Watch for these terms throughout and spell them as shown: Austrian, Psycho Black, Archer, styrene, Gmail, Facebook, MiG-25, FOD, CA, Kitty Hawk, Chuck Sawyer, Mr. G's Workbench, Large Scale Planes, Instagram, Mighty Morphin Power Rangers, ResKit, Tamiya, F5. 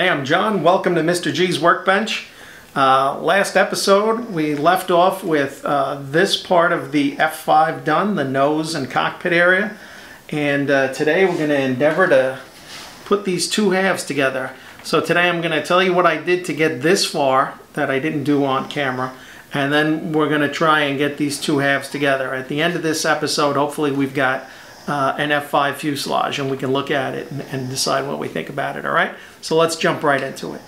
Hey, I'm John. Welcome to Mr. G's Workbench. Last episode we left off with this part of the F5 done, the nose and cockpit area, and today we're going to endeavor to put these two halves together. So today I'm going to tell you what I did to get this far that I didn't do on camera, and then we're going to try and get these two halves together. At the end of this episode, hopefully we've got an F5 fuselage, and we can look at it and decide what we think about it, all right? So let's jump right into it.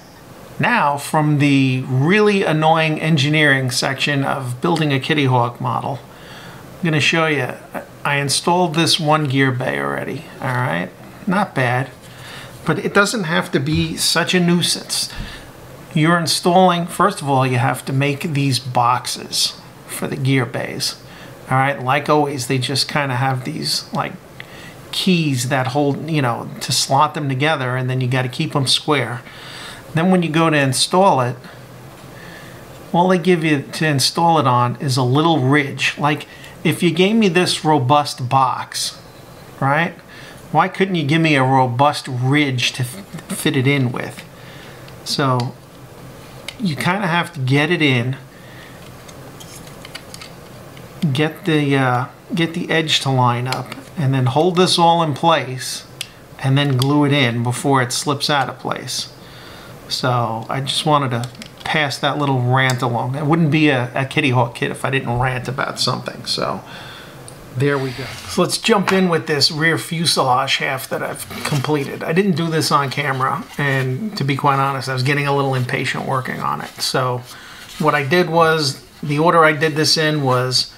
Now, from the really annoying engineering section of building a Kitty Hawk model, I'm going to show you. I installed this one gear bay already, all right? Not bad, but it doesn't have to be such a nuisance. You're installing, first of all, you have to make these boxes for the gear bays. All right, like always, they just kind of have these like keys that hold, you know, to slot them together, and then you got to keep them square. Then when you go to install it, all they give you to install it on is a little ridge. Like, if you gave me this robust box, right, why couldn't you give me a robust ridge to fit it in with? So you kind of have to get it in. Get the edge to line up, and then hold this all in place, and then glue it in before it slips out of place. So I just wanted to pass that little rant along. It wouldn't be a Kitty Hawk kit if I didn't rant about something. So there we go. So let's jump in with this rear fuselage half that I've completed. I didn't do this on camera, and to be quite honest, I was getting a little impatient working on it. So what I did was, the order I did this in was,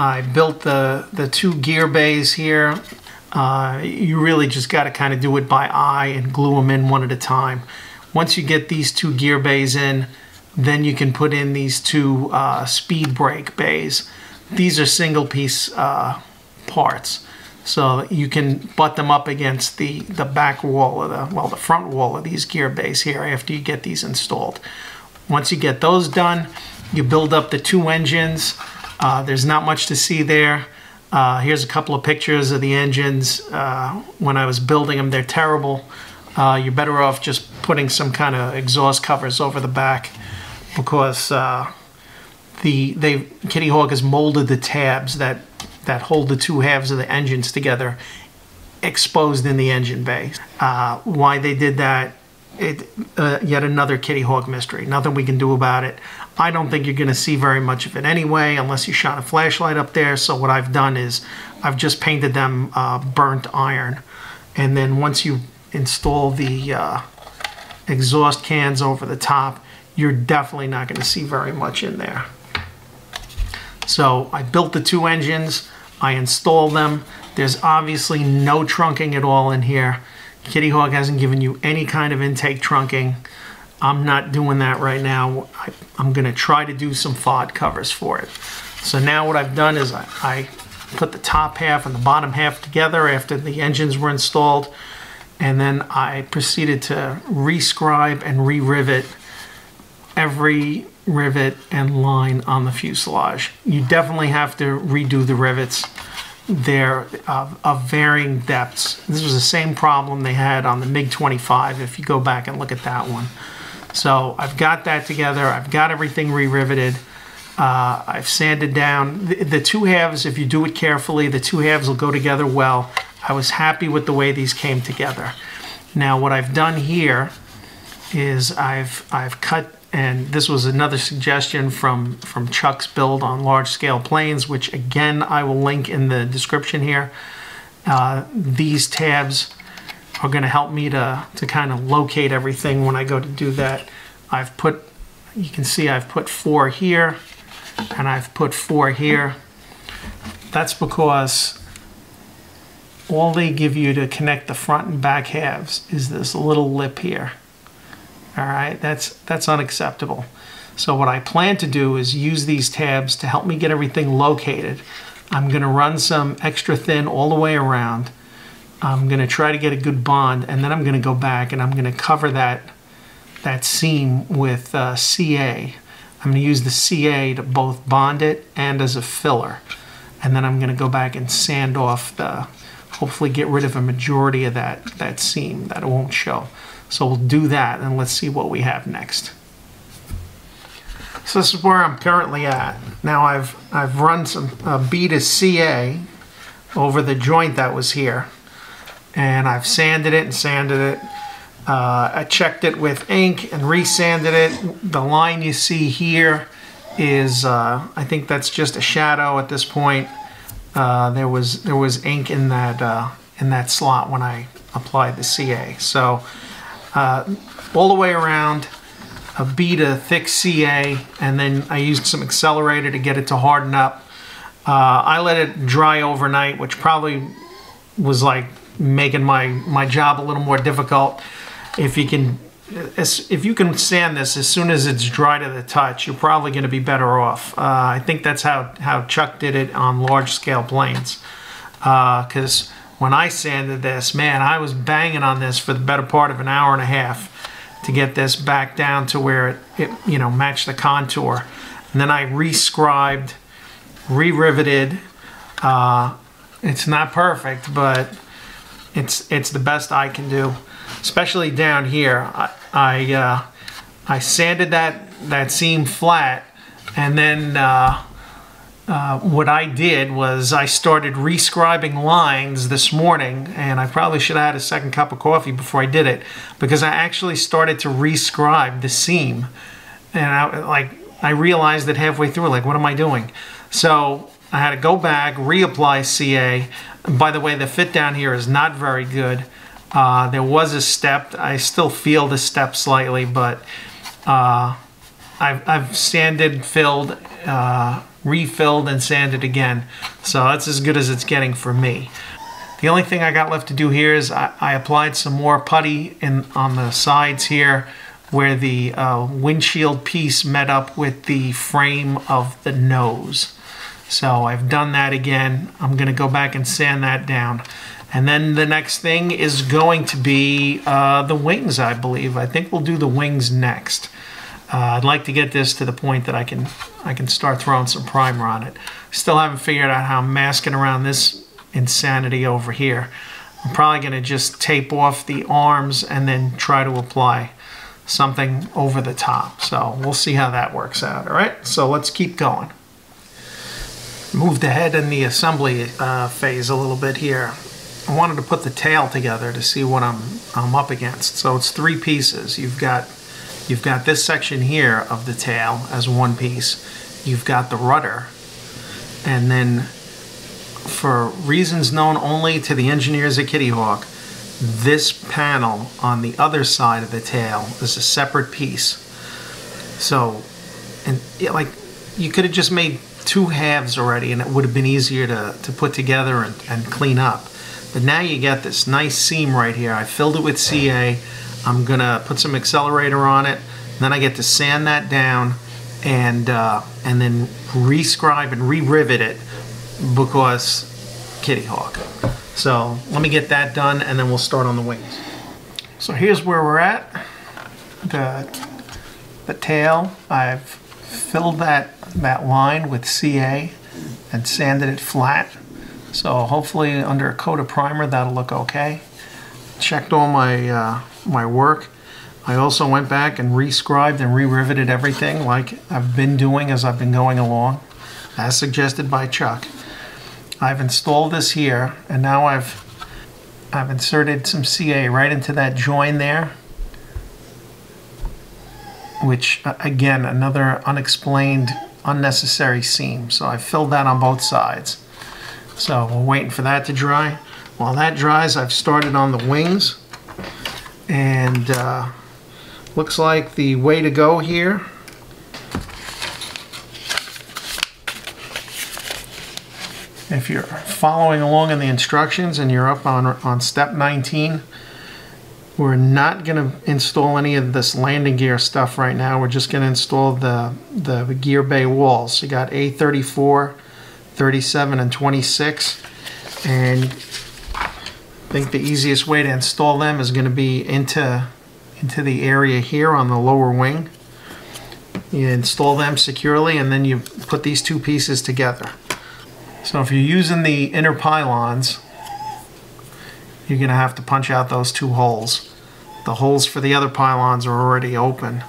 I built the two gear bays here. You really just got to kind of do it by eye and glue them in one at a time. Once you get these two gear bays in, then you can put in these two speed brake bays. These are single piece parts, so you can butt them up against the back wall of the front wall of these gear bays here after you get these installed. Once you get those done, you build up the two engines. There's not much to see there. Here's a couple of pictures of the engines when I was building them. They're terrible. You're better off just putting some kind of exhaust covers over the back, because Kitty Hawk has molded the tabs that hold the two halves of the engines together, exposed in the engine bay. Why they did that, yet another Kitty Hawk mystery. Nothing we can do about it. I don't think you're going to see very much of it anyway, unless you shine a flashlight up there. So what I've done is I've just painted them burnt iron, and then once you install the exhaust cans over the top, you're definitely not going to see very much in there. So I built the two engines, I installed them. There's obviously no trunking at all in here. Kitty Hawk hasn't given you any kind of intake trunking. I'm not doing that right now. I'm going to try to do some FOD covers for it. So now what I've done is I put the top half and the bottom half together after the engines were installed, and then I proceeded to re-scribe and re-rivet every rivet and line on the fuselage. You definitely have to redo the rivets. They're of varying depths. This was the same problem they had on the MiG-25 if you go back and look at that one. So I've got that together. I've got everything re-riveted. I've sanded down. The two halves, if you do it carefully, the two halves will go together well. I was happy with the way these came together. Now what I've done here is I've cut, and this was another suggestion from Chuck's build on Large Scale Planes, which again I will link in the description here. These tabs are going to help me to kind of locate everything when I go to do that. I've put, you can see I've put four here, and I've put four here. That's because all they give you to connect the front and back halves is this little lip here. All right, that's unacceptable. So what I plan to do is use these tabs to help me get everything located. I'm going to run some extra thin all the way around. I'm going to try to get a good bond, and then I'm going to go back and I'm going to cover that seam with CA. I'm going to use the CA to both bond it and as a filler. And then I'm going to go back and sand off hopefully get rid of a majority of that seam that it won't show. So we'll do that and let's see what we have next. So this is where I'm currently at. Now I've run some B to CA over the joint that was here. And I've sanded it and sanded it. I checked it with ink and resanded it. The line you see here is, I think that's just a shadow at this point. There was ink in that slot when I applied the CA. So all the way around, a B to thick CA, and then I used some accelerator to get it to harden up. I let it dry overnight, which probably was like making my job a little more difficult. If you can sand this as soon as it's dry to the touch, you're probably going to be better off. I think that's how Chuck did it on Large Scale Planes. Because when I sanded this, man, I was banging on this for the better part of an hour and a half to get this back down to where it you know, matched the contour. And then I re-scribed, re-riveted. It's not perfect, but it's the best I can do. Especially down here, I sanded that seam flat, and then what I did was I started rescribing lines this morning, and I probably should have had a second cup of coffee before I did it, because I actually started to rescribe the seam, and I realized that halfway through, like, what am I doing? So I had to go back, reapply CA. And by the way, the fit down here is not very good. There was a step. I still feel the step slightly, but I've sanded, filled, refilled, and sanded again. So that's as good as it's getting for me. The only thing I got left to do here is I applied some more putty on the sides here where the windshield piece met up with the frame of the nose. So I've done that again. I'm going to go back and sand that down. And then the next thing is going to be the wings, I believe. I think we'll do the wings next. I'd like to get this to the point that I can start throwing some primer on it. Still haven't figured out how I'm masking around this insanity over here. I'm probably going to just tape off the arms and then try to apply something over the top. So we'll see how that works out. All right, so let's keep going. Moved ahead in the assembly phase a little bit here. I wanted to put the tail together to see what I'm up against. So it's three pieces. You've got this section here of the tail as one piece. You've got the rudder, and then for reasons known only to the engineers at Kitty Hawk, this panel on the other side of the tail is a separate piece. So, and it, like, you could have just made two halves already, and it would have been easier to put together and clean up. But now you get this nice seam right here. I filled it with CA. I'm going to put some accelerator on it. Then I get to sand that down and then rescribe and re-rivet it because Kitty Hawk. So let me get that done, and then we'll start on the wings. So here's where we're at. The tail, I've filled that line with CA and sanded it flat. So hopefully under a coat of primer that'll look okay. Checked all my work. I also went back and rescribed and re-riveted everything like I've been doing as I've been going along, as suggested by Chuck. I've installed this here, and now I've inserted some CA right into that join there, which again, another unexplained, unnecessary seam. So I filled that on both sides. So we're waiting for that to dry. While that dries, I've started on the wings, and looks like the way to go here if you're following along in the instructions and you're up on step 19. We're not going to install any of this landing gear stuff right now. We're just going to install the gear bay walls. You got A34, 37 and 26, and I think the easiest way to install them is going to be into the area here on the lower wing. You install them securely, and then you put these two pieces together. So if you're using the inner pylons, you're going to have to punch out those two holes The holes for the other pylons are already open.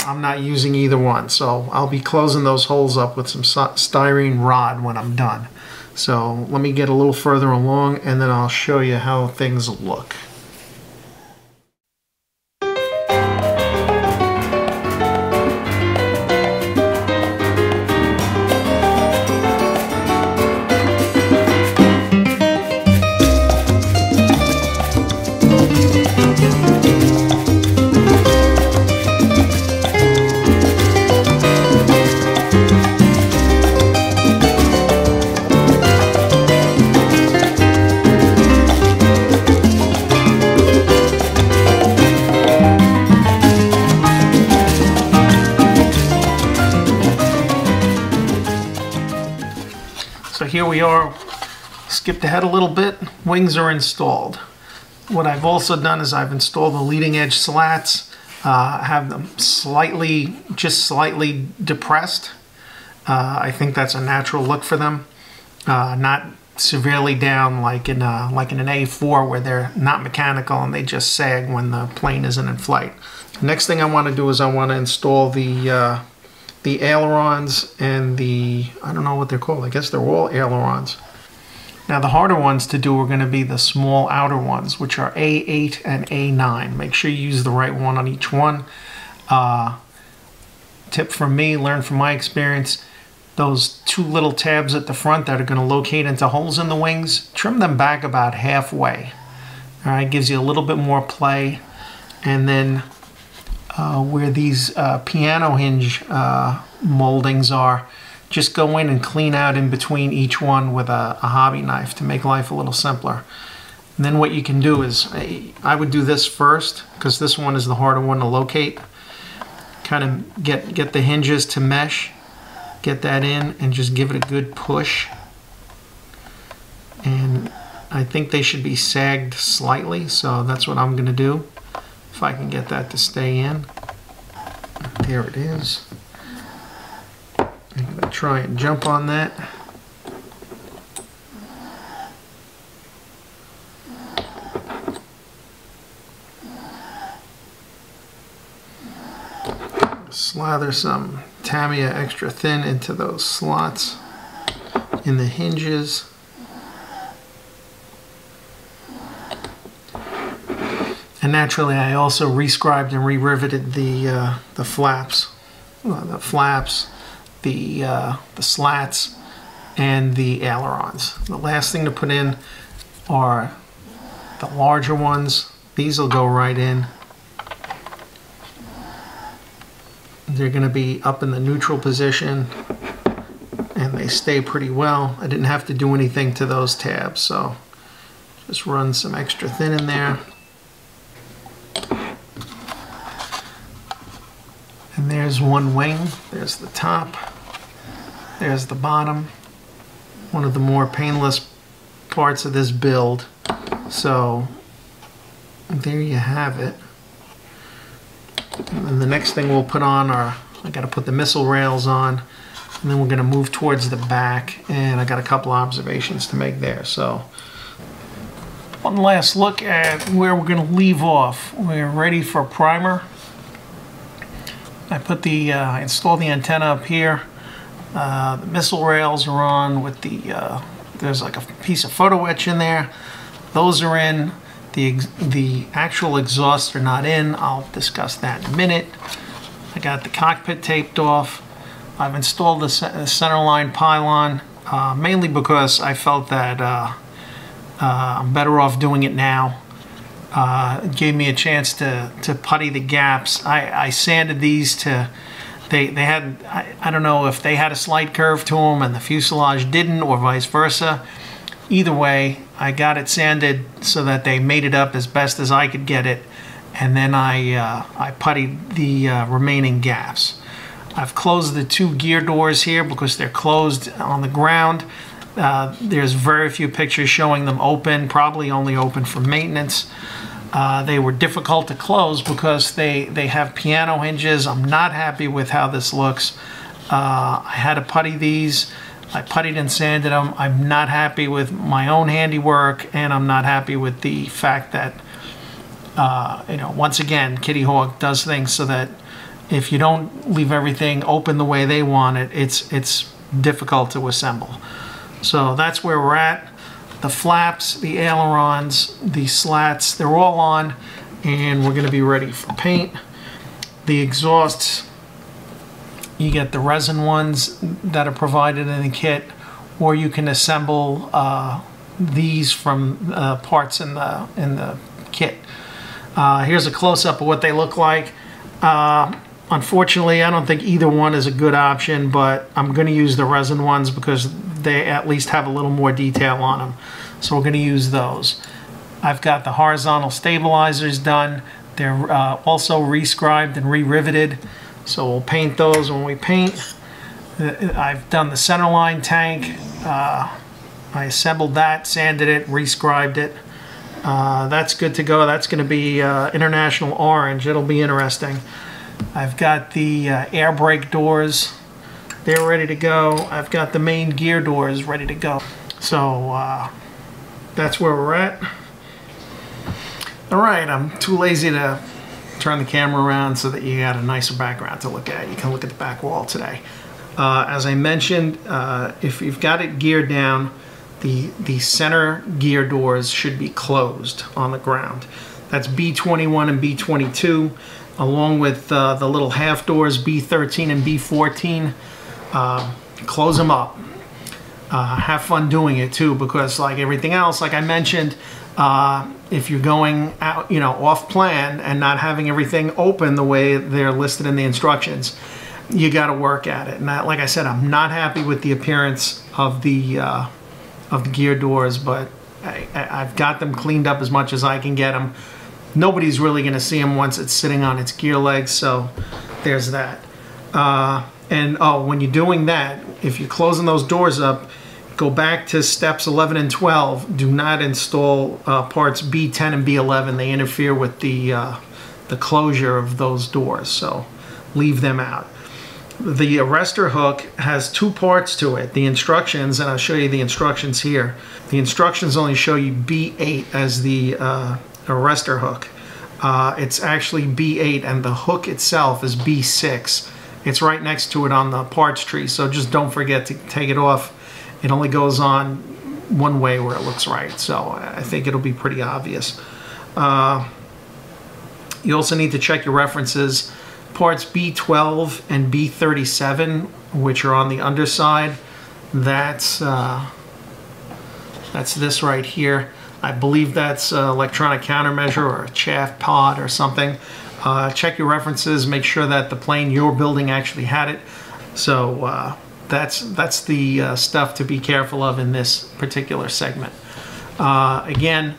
I'm not using either one, so I'll be closing those holes up with some styrene rod when I'm done. So let me get a little further along and then I'll show you how things look. Here we are, skipped ahead a little bit, wings are installed. What I've also done is I've installed the leading edge slats, have them just slightly depressed. I think that's a natural look for them, not severely down like in an A4 where they're not mechanical and they just sag when the plane isn't in flight. The next thing I want to do is I want to install the ailerons and the, I don't know what they're called, I guess they're all ailerons. Now the harder ones to do are going to be the small outer ones, which are A8 and A9. Make sure you use the right one on each one. Tip from me, learn from my experience, those two little tabs at the front that are going to locate into holes in the wings, trim them back about halfway. Alright, gives you a little bit more play. And then where these piano hinge moldings are, just go in and clean out in between each one with a hobby knife to make life a little simpler. And then what you can do is, I would do this first because this one is the harder one to locate. Kind of get the hinges to mesh, get that in and just give it a good push. And I think they should be sagged slightly, so that's what I'm going to do. If I can get that to stay in. There it is. I'm going to try and jump on that. Slather some Tamiya extra thin into those slots in the hinges. And naturally, I also rescribed and re-riveted the flaps, the slats, and the ailerons. The last thing to put in are the larger ones. These will go right in. They're going to be up in the neutral position, and they stay pretty well. I didn't have to do anything to those tabs, so just run some extra thin in there. And there's one wing, there's the top, there's the bottom, one of the more painless parts of this build. So there you have it. And then the next thing we'll put on are, I gotta put the missile rails on, and then we're gonna move towards the back, and I got a couple observations to make there. So one last look at where we're gonna leave off. We're ready for primer. I put the installed the antenna up here. The missile rails are on with the there's like a piece of photo etch in there. Those are in. The actual exhausts are not in. I'll discuss that in a minute. I got the cockpit taped off. I've installed the centerline pylon mainly because I felt that I'm better off doing it now. It gave me a chance to putty the gaps. I sanded these to, they had, I don't know if they had a slight curve to them and the fuselage didn't or vice versa. Either way, I got it sanded so that they made it up as best as I could get it. And then I puttied the remaining gaps. I've closed the two gear doors here because they're closed on the ground. There's very few pictures showing them open, probably only open for maintenance. They were difficult to close because they have piano hinges. I'm not happy with how this looks. I had to putty these. I puttied and sanded them. I'm not happy with my own handiwork, and I'm not happy with the fact that you know, once again, Kitty Hawk does things so that if you don't leave everything open the way they want it, it's difficult to assemble. So that's where we're at. The flaps, the ailerons, the slats, they're all on, and we're going to be ready for paint. The exhausts, you get the resin ones that are provided in the kit, or you can assemble these from parts in the kit. Here's a close-up of what they look like. Unfortunately, I don't think either one is a good option, but I'm going to use the resin ones because they at least have a little more detail on them. So we're going to use those. I've got the horizontal stabilizers done. They're also re-scribed and re-riveted. So we'll paint those when we paint. I've done the centerline tank. I assembled that, sanded it, re-scribed it. That's good to go. That's going to be international orange. It'll be interesting. I've got the air brake doors. They're ready to go. I've got the main gear doors ready to go. So that's where we're at. All right, I'm too lazy to turn the camera around so that you got a nicer background to look at. You can look at the back wall today. As I mentioned, if you've got it geared down, the center gear doors should be closed on the ground. That's B21 and B22, along with the little half doors, B13 and B14. Close them up. Have fun doing it too, because like everything else, like I mentioned, if you're going out, you know, off plan and not having everything open the way they're listed in the instructions, you got to work at it. And I, like I said, I'm not happy with the appearance of the gear doors, but I've got them cleaned up as much as I can get them. Nobody's really going to see them once it's sitting on its gear legs, so there's that. And oh, when you're doing that, if you're closing those doors up, go back to steps 11 and 12. Do not install parts B10 and B11. They interfere with the closure of those doors, so leave them out. The arrestor hook has two parts to it. The instructions, and I'll show you the instructions here. The instructions only show you B8 as the arrestor hook. It's actually B8, and the hook itself is B6. It's right next to it on the parts tree, so just don't forget to take it off. It only goes on one way where it looks right, so I think it'll be pretty obvious. You also need to check your references. Parts B12 and B37, which are on the underside, that's this right here. I believe that's electronic countermeasure or a chaff pod or something. Check your references, make sure that the plane you're building actually had it. So that's the stuff to be careful of in this particular segment. Again,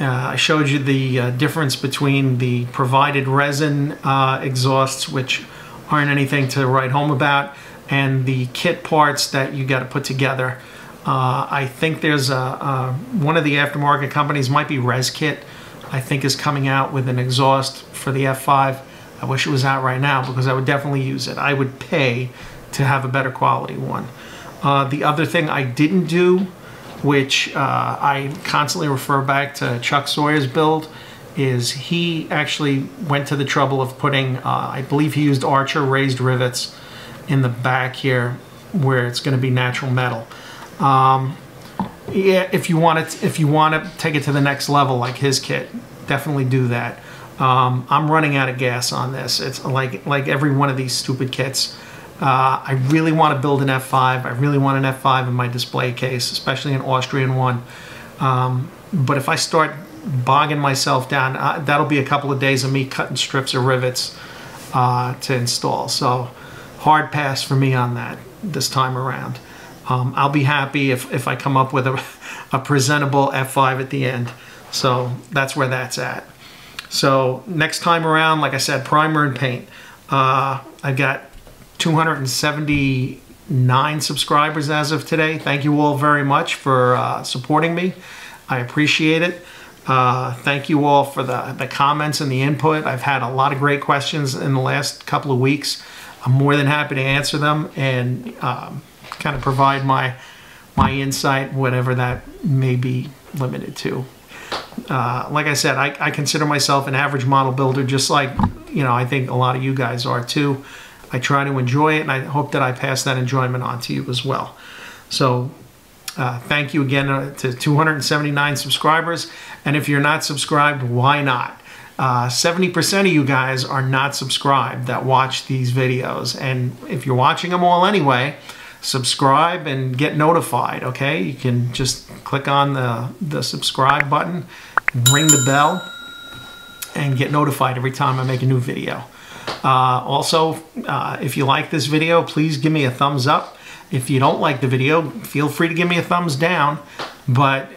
I showed you the difference between the provided resin exhausts, which aren't anything to write home about, and the kit parts that you got to put together. I think there's one of the aftermarket companies, might be ResKit, I think is coming out with an exhaust for the F5. I wish it was out right now because I would definitely use it. I would pay to have a better quality one. The other thing I didn't do, which I constantly refer back to Chuck Sawyer's build, is he actually went to the trouble of putting, I believe he used Archer raised rivets in the back here where it's going to be natural metal. Yeah, if you want to take it to the next level like his kit, definitely do that. I'm running out of gas on this. It's like every one of these stupid kits. I really want to build an F5. I really want an F5 in my display case, especially an Austrian one. But if I start bogging myself down, that'll be a couple of days of me cutting strips of rivets to install. So hard pass for me on that this time around. I'll be happy if I come up with a presentable F5 at the end. So that's where that's at. So next time around, like I said, primer and paint. I've got 279 subscribers as of today. Thank you all very much for supporting me. I appreciate it. Thank you all for the comments and the input. I've had a lot of great questions in the last couple of weeks. I'm more than happy to answer them and kind of provide my insight, whatever that may be limited to. Like I said, I consider myself an average model builder, just like, you know, I think a lot of you guys are too. I try to enjoy it, and I hope that I pass that enjoyment on to you as well. So thank you again to 279 subscribers. And if you're not subscribed, why not? 70% of you guys are not subscribed that watch these videos. And if you're watching them all anyway, subscribe and get notified, okay? You can just click on the subscribe button, ring the bell, and get notified every time I make a new video. Also, if you like this video, please give me a thumbs up. If you don't like the video, feel free to give me a thumbs down, but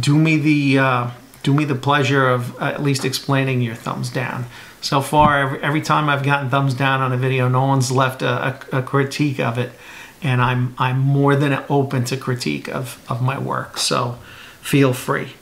do me the pleasure of at least explaining your thumbs down. So far, every time I've gotten thumbs down on a video, no one's left a critique of it, and I'm more than open to critique of my work, so feel free.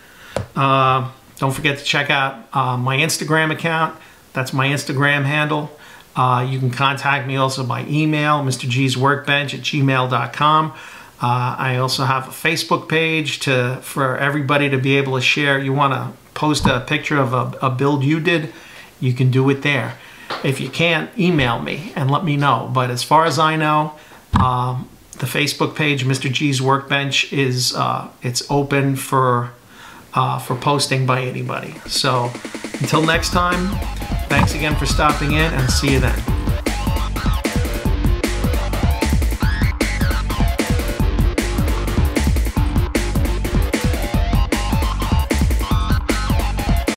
Don't forget to check out my Instagram account. That's my Instagram handle. You can contact me also by email, mrgsworkbench@gmail.com. I also have a Facebook page for everybody to be able to share. You want to post a picture of a build you did, you can do it there. If you can't, email me and let me know. But as far as I know, the Facebook page, Mr. G's Workbench, is it's open for posting by anybody. So until next time, thanks again for stopping in, and see you then.